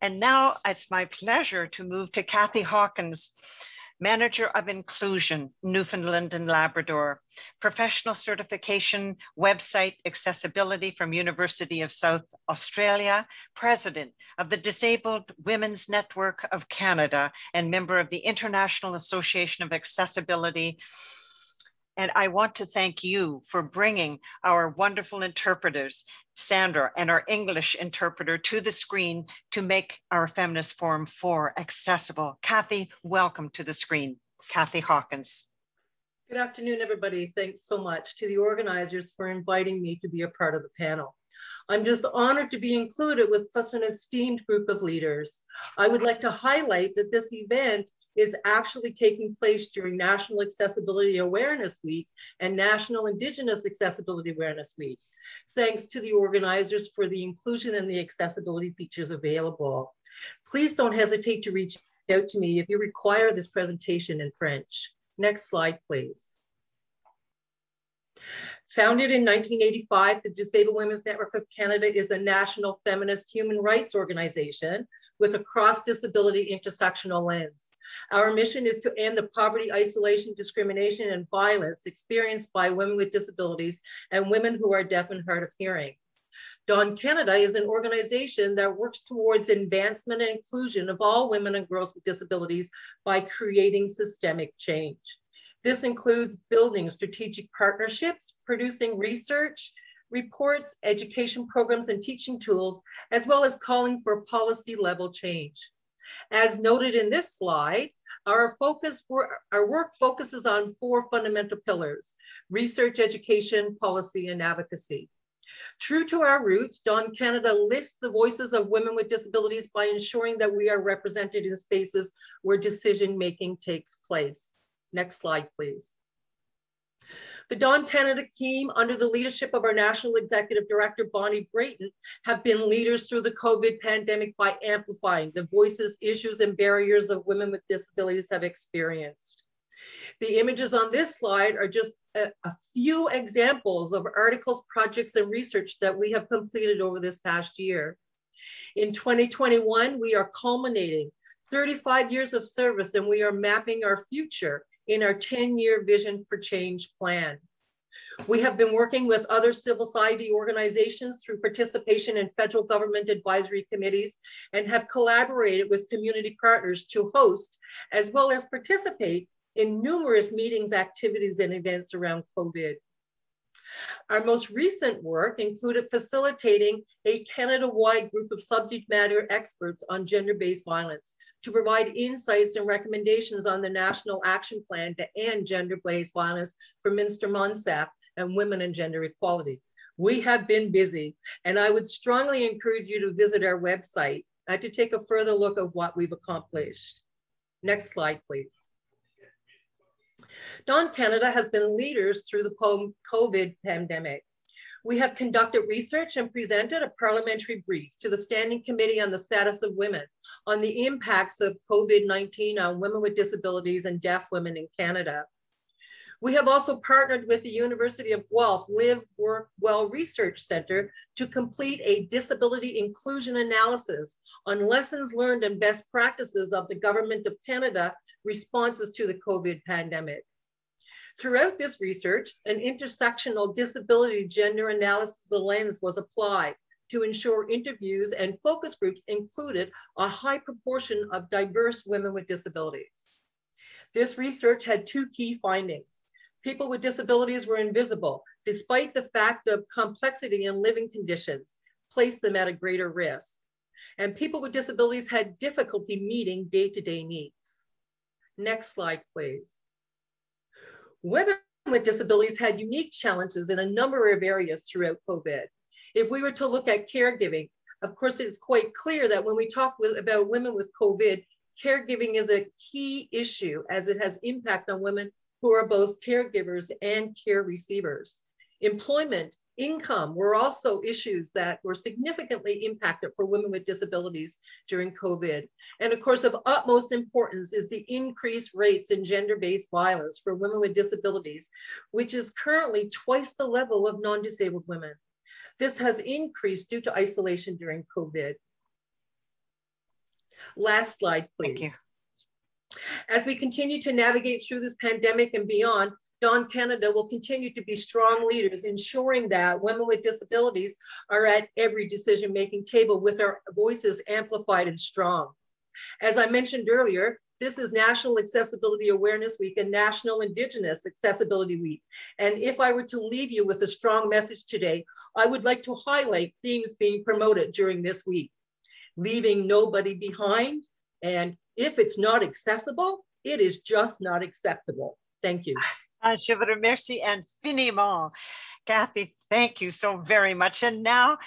And now it's my pleasure to move to Kathy Hawkins, Manager of Inclusion, Newfoundland and Labrador, professional certification, website accessibility from University of South Australia, President of the Disabled Women's Network of Canada, and member of the International Association of Accessibility. And I want to thank you for bringing our wonderful interpreters, Sandra and our English interpreter, to the screen to make our Feminist Forum 4 accessible. Kathy, welcome to the screen. Kathy Hawkins. Good afternoon, everybody. Thanks so much to the organizers for inviting me to be a part of the panel. I'm just honored to be included with such an esteemed group of leaders. I would like to highlight that this event is actually taking place during National Accessibility Awareness Week and National Indigenous Accessibility Awareness Week. Thanks to the organizers for the inclusion and the accessibility features available. Please don't hesitate to reach out to me if you require this presentation in French. Next slide, please. Founded in 1985, the Disabled Women's Network of Canada is a national feminist human rights organization with a cross-disability intersectional lens. Our mission is to end the poverty, isolation, discrimination, and violence experienced by women with disabilities and women who are deaf and hard of hearing. Dawn Canada is an organization that works towards advancement and inclusion of all women and girls with disabilities by creating systemic change. This includes building strategic partnerships, producing research, reports, education programs, and teaching tools, as well as calling for policy level change. As noted in this slide, our work focuses on 4 fundamental pillars: research, education, policy, and advocacy. True to our roots, Dawn Canada lifts the voices of women with disabilities by ensuring that we are represented in spaces where decision-making takes place. Next slide, please. The Dawn Canada team, under the leadership of our National Executive Director, Bonnie Brayton, have been leaders through the COVID pandemic by amplifying the voices, issues, and barriers of women with disabilities have experienced. The images on this slide are just a few examples of articles, projects, and research that we have completed over this past year. In 2021, we are culminating 35 years of service, and we are mapping our future in our 10-year Vision for Change plan. We have been working with other civil society organizations through participation in federal government advisory committees and have collaborated with community partners to host, as well as participate in numerous meetings, activities, and events around COVID. Our most recent work included facilitating a Canada-wide group of subject matter experts on gender-based violence to provide insights and recommendations on the National Action Plan to End Gender-Based Violence for Minister Monsef and Women and Gender Equality. We have been busy, and I would strongly encourage you to visit our website to take a further look at what we've accomplished. Next slide, please. Dawn Canada has been leaders through the COVID pandemic. We have conducted research and presented a parliamentary brief to the Standing Committee on the Status of Women on the impacts of COVID-19 on women with disabilities and deaf women in Canada. We have also partnered with the University of Guelph Live, Work Well Research Centre to complete a disability inclusion analysis on lessons learned and best practices of the Government of Canada responses to the COVID pandemic. Throughout this research, an intersectional disability gender analysis lens was applied to ensure interviews and focus groups included a high proportion of diverse women with disabilities. This research had 2 key findings. People with disabilities were invisible, despite the fact of complexity in living conditions, placed them at a greater risk. And people with disabilities had difficulty meeting day-to-day needs. Next slide, please. Women with disabilities had unique challenges in a number of areas throughout COVID. If we were to look at caregiving, of course, it's quite clear that when we talk about women with COVID, caregiving is a key issue as it has impact on women who are both caregivers and care receivers. Employment, income were also issues that were significantly impacted for women with disabilities during COVID. And of course, of utmost importance is the increased rates in gender-based violence for women with disabilities, which is currently 2x the level of non-disabled women. This has increased due to isolation during COVID. Last slide, please. Thank you. As we continue to navigate through this pandemic and beyond, Dawn Canada will continue to be strong leaders, ensuring that women with disabilities are at every decision-making table with our voices amplified and strong. As I mentioned earlier, this is National Accessibility Awareness Week and National Indigenous Accessibility Week. And if I were to leave you with a strong message today, I would like to highlight themes being promoted during this week. Leaving nobody behind, and if it's not accessible, it is just not acceptable. Thank you. Je vous remercie infiniment. Kathy, thank you so very much. And now